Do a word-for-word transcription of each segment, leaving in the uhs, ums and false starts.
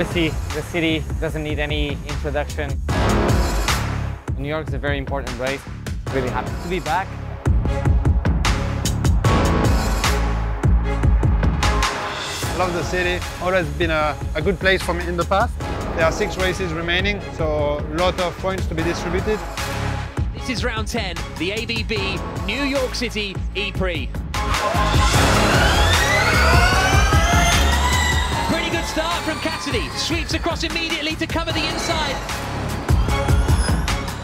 Obviously, the city doesn't need any introduction. New York is a very important race. Really happy to be back. I love the city. Always been a, a good place for me in the past. There are six races remaining, so a lot of points to be distributed. This is round ten, the A B B New York City E-Prix. Pretty good start from Cassidy. Sweeps across immediately to cover the inside.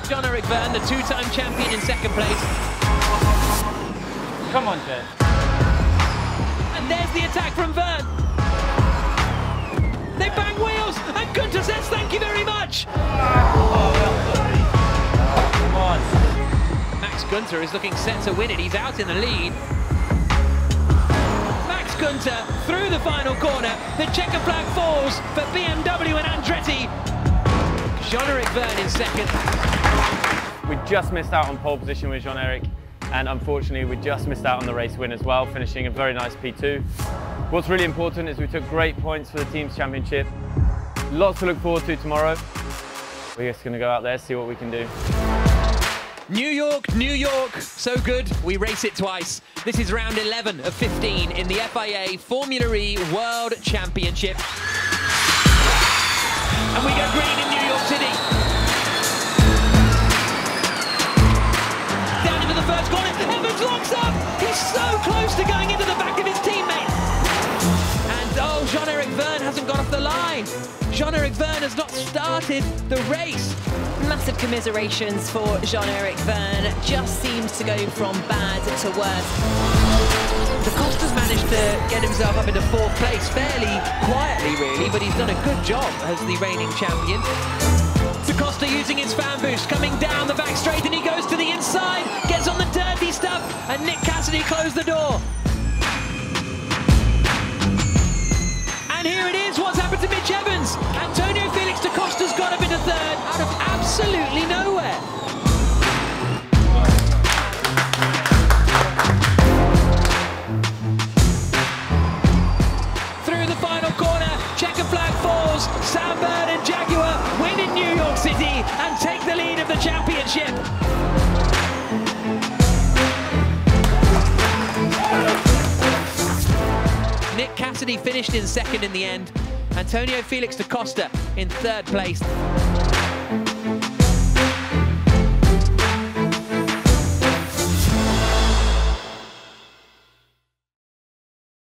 Jean-Eric Vergne, the two-time champion, in second place. Come on, Jen. And there's the attack from Vergne. They bang wheels, and Gunther says thank you very much. Max Gunther is looking set to win it. He's out in the lead. Max Gunther through the final corner. The checker flag falls for B M W and Andretti. Jean-Eric Vergne in second. We just missed out on pole position with Jean-Eric, and unfortunately we just missed out on the race win as well, finishing a very nice P two. What's really important is we took great points for the team's championship. Lots to look forward to tomorrow. We're just going to go out there, see what we can do. New York, New York, so good, we race it twice. This is round eleven of fifteen in the F I A Formula E World Championship. And we go green in New York City. Down into the first corner, Evans locks up! He's so close to going into the back of his teammate. And oh, Jean-Eric Vergne hasn't got off the line. Jean-Eric Vergne has not started the race. Massive commiserations for Jean-Eric Vergne. Just seems to go from bad to worse. Da Costa's managed to get himself up into fourth place fairly quietly, really, but he's done a good job as the reigning champion. Da Costa using his fan boost, coming down the back straight, and he goes to the inside, gets on the dirty stuff, and Nick Cassidy closed the door. And here it is, what's happened to Mitch Evans. Antonio Felix da Costa's got up into third out of absolutely nowhere. Through the final corner, checker flag falls. Sam Bird and Jaguar win in New York City and take the lead of the championship. Nick Cassidy finished in second in the end. Antonio Felix da Costa in third place.